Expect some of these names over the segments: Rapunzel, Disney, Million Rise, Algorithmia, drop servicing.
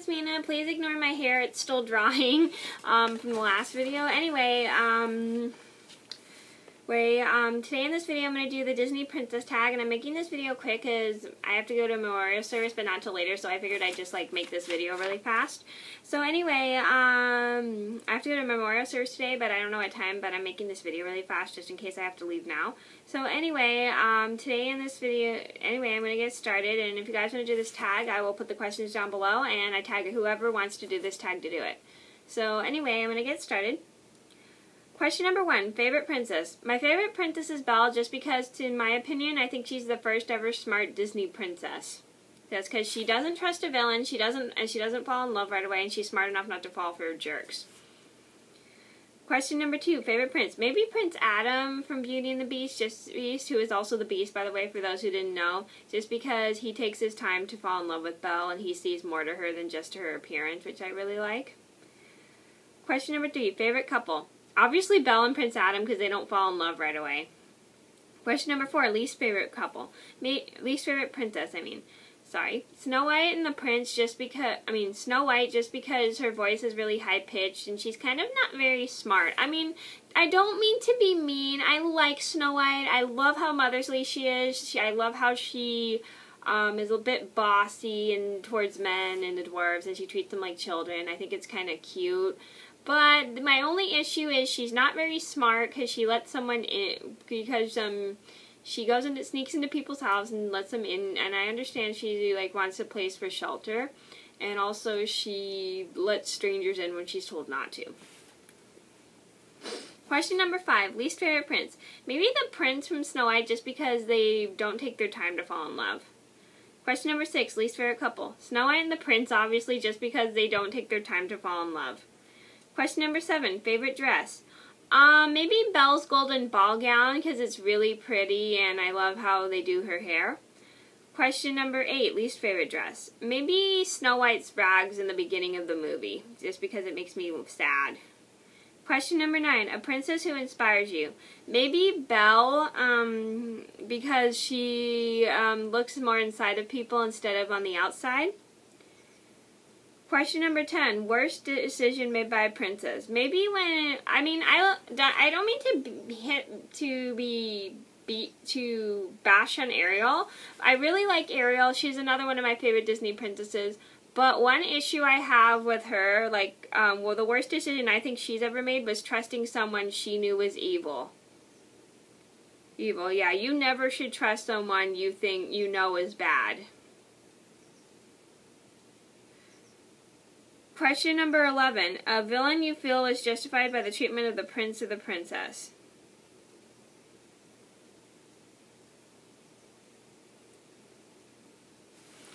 it's Mina. Please ignore my hair. It's still drying from the last video. Anyway, today in this video I'm going to do the Disney princess tag, and I'm making this video quick because I have to go to a memorial service, but not till later, so I figured I'd just like make this video really fast. So anyway, I have to go to a memorial service today, but I don't know what time, but I'm making this video really fast just in case I have to leave now. So anyway, I'm going to get started, and if you guys want to do this tag, I will put the questions down below, and I tag whoever wants to do this tag to do it. So anyway, I'm going to get started. Question number 1, favorite princess. My favorite princess is Belle just because, in my opinion, I think she's the first ever smart Disney princess. That's because she doesn't trust a villain, she doesn't fall in love right away, and she's smart enough not to fall for jerks. Question number 2, favorite prince. Maybe Prince Adam from Beauty and the Beast, who is also the Beast, by the way, for those who didn't know, just because he takes his time to fall in love with Belle, and he sees more to her than just to her appearance, which I really like. Question number 3, favorite couple. Obviously Belle and Prince Adam because they don't fall in love right away. Question number 4, least favorite couple. Least favorite princess, I mean. Sorry. Snow White and the Prince Snow White just because her voice is really high-pitched and she's kind of not very smart. I mean, I don't mean to be mean. I like Snow White. I love how motherly she is. I love how she is a bit bossy and towards men and the dwarves, and she treats them like children. I think it's kind of cute. But my only issue is she's not very smart because she lets someone in, because she goes and sneaks into people's houses and lets them in, and I understand she like wants a place for shelter, and also she lets strangers in when she's told not to. Question number 5, least favorite prince. Maybe the prince from Snow White just because they don't take their time to fall in love. Question number 6, least favorite couple. Snow White and the Prince obviously just because they don't take their time to fall in love. Question number 7, favorite dress. Maybe Belle's golden ball gown because it's really pretty and I love how they do her hair. Question number 8, least favorite dress. Maybe Snow White's rags in the beginning of the movie just because it makes me sad. Question number 9, a princess who inspires you. Maybe Belle because she looks more inside of people instead of on the outside. Question number 10, worst decision made by a princess. Maybe when, I don't mean to bash on Ariel. I really like Ariel. She's another one of my favorite Disney princesses. But one issue I have with her, the worst decision I think she's ever made was trusting someone she knew was evil. Evil, yeah. You never should trust someone you think you know is bad. Question number 11. A villain you feel is justified by the treatment of the prince or the princess.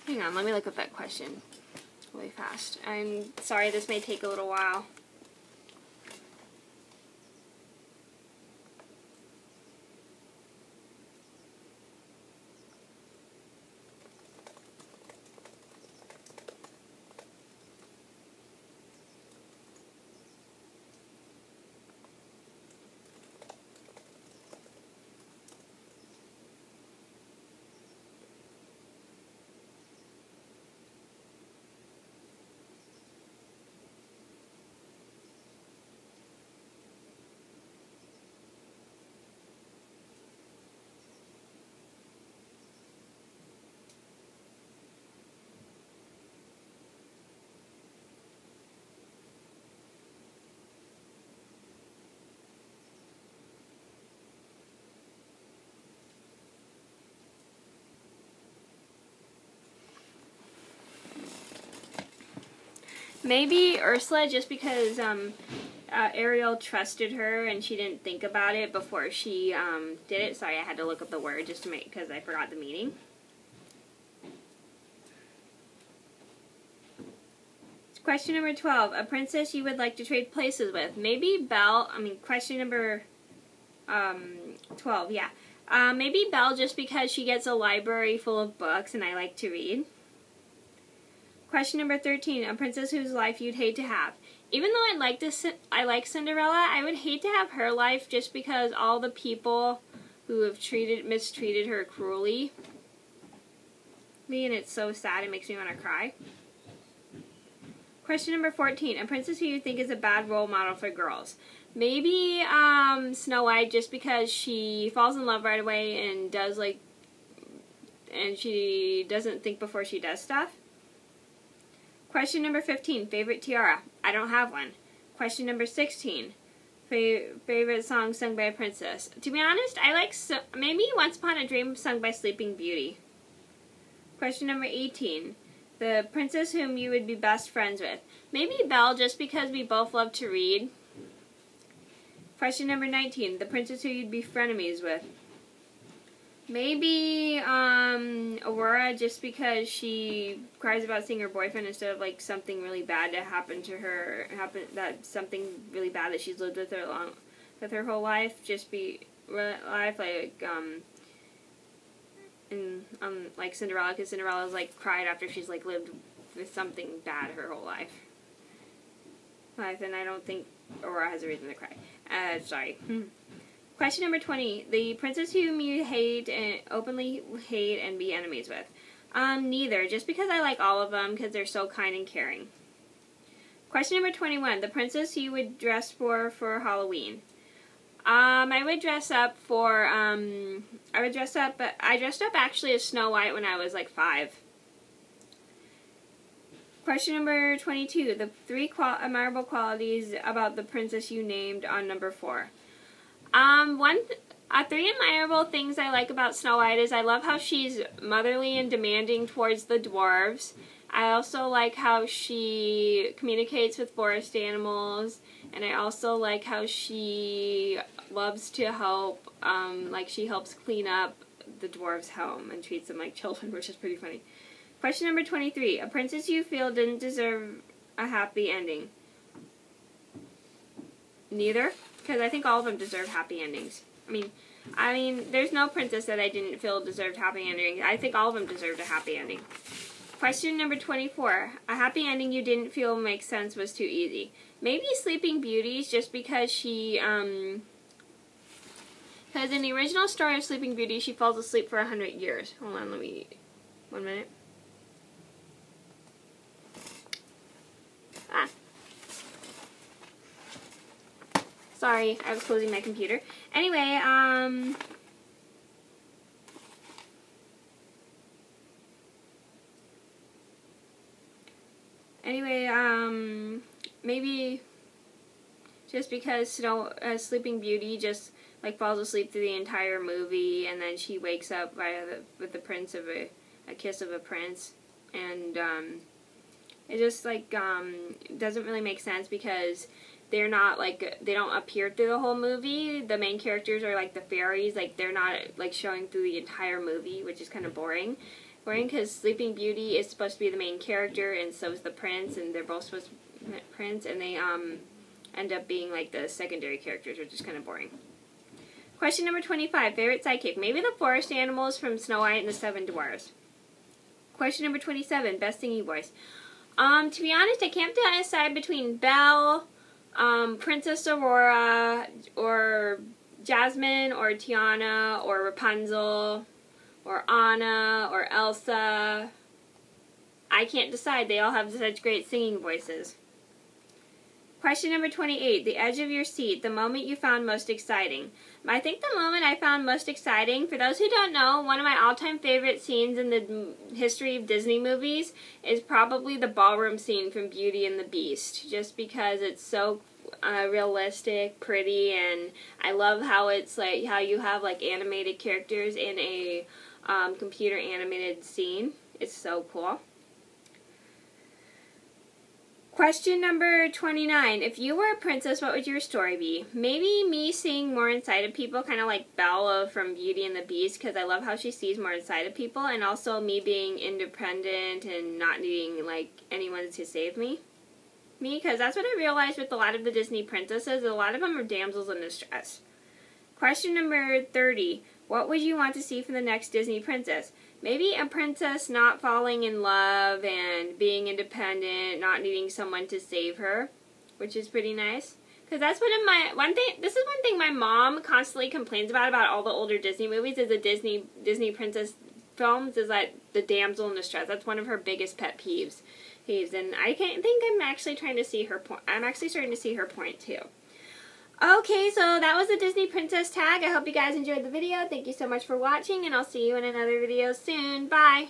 Hang on, let me look up that question really fast. I'm sorry, this may take a little while. Maybe Ursula, just because Ariel trusted her and she didn't think about it before she did it. Sorry, I had to look up the word just to make, because I forgot the meaning. Question number 12, a princess you would like to trade places with. Maybe Belle, question number 12, yeah. Maybe Belle just because she gets a library full of books and I like to read. Question number 13, a princess whose life you'd hate to have. Even though I like Cinderella, I would hate to have her life just because all the people who have mistreated her cruelly. And it's so sad, it makes me want to cry. Question number 14. A princess who you think is a bad role model for girls. Maybe Snow White, just because she falls in love right away and does like, and she doesn't think before she does stuff. Question number 15. Favorite tiara. I don't have one. Question number 16. Favorite song sung by a princess. To be honest, I like maybe Once Upon a Dream sung by Sleeping Beauty. Question number 18. The princess whom you would be best friends with. Maybe Belle, just because we both love to read. Question number 19. The princess who you'd be frenemies with. Maybe Aurora, just because she cries about seeing her boyfriend instead of like something really bad that happened to her, that she's lived with her whole life, like Cinderella, because Cinderella's like cried after she's like lived with something bad her whole life. And I don't think Aurora has a reason to cry. Sorry. Question number 20. The princess whom you hate and openly hate and be enemies with. Neither. Just because I like all of them because they're so kind and caring. Question number 21. The princess you would dress for Halloween. I would dress up for, I dressed up actually as Snow White when I was like 5. Question number 22. The 3 admirable qualities about the princess you named on number 4. 3 admirable things I like about Snow White is I love how she's motherly and demanding towards the dwarves. I also like how she communicates with forest animals, and I also like how she loves to help, like she helps clean up the dwarves' home and treats them like children, which is pretty funny. Question number 23. A princess you feel didn't deserve a happy ending. Neither, because I think all of them deserve happy endings. I mean, there's no princess that I didn't feel deserved happy ending. I think all of them deserved a happy ending. Question number 24. A happy ending you didn't feel makes sense was too easy. Maybe Sleeping Beauty's, just because she, because in the original story of Sleeping Beauty, she falls asleep for 100 years. Hold on, let me, 1 minute. Ah. Sorry, I was closing my computer. Anyway, maybe just because Sleeping Beauty just like falls asleep through the entire movie, and then she wakes up with the prince of a kiss of a prince, and it just like doesn't really make sense, because they're not like, they don't appear through the whole movie. The main characters are like the fairies, like they're not like showing through the entire movie, which is kind of boring. Boring because Sleeping Beauty is supposed to be the main character, and so is the prince, and they're both supposed to be prince, and they end up being like the secondary characters, which is kind of boring. Question number 25. Favorite sidekick. Maybe the forest animals from Snow White and the 7 Dwarfs. Question number 27. Best singing voice. To be honest, I can't decide between Belle, Princess Aurora, or Jasmine, or Tiana, or Rapunzel, or Anna, or Elsa. I can't decide. They all have such great singing voices. Question number 28. The edge of your seat. The moment you found most exciting. I think the moment I found most exciting, for those who don't know, one of my all-time favorite scenes in the history of Disney movies is probably the ballroom scene from Beauty and the Beast, just because it's so realistic, pretty, and I love how it's like, how you have like animated characters in a computer animated scene. It's so cool. Question number 29. If you were a princess, what would your story be? Maybe me seeing more inside of people, kind of like Belle from Beauty and the Beast, because I love how she sees more inside of people, and also me being independent and not needing like anyone to save me, because that's what I realized with a lot of the Disney princesses. A lot of them are damsels in distress. Question number 30. What would you want to see from the next Disney princess? Maybe a princess not falling in love and being independent, not needing someone to save her, which is pretty nice. Because that's one thing my mom constantly complains about all the older Disney movies, is the Disney princess films, is like the damsel in distress. That's one of her biggest pet peeves, leaves. And I can't think I'm actually trying to see her point. I'm actually starting to see her point too. Okay, so that was the Disney Princess tag. I hope you guys enjoyed the video. Thank you so much for watching, and I'll see you in another video soon. Bye!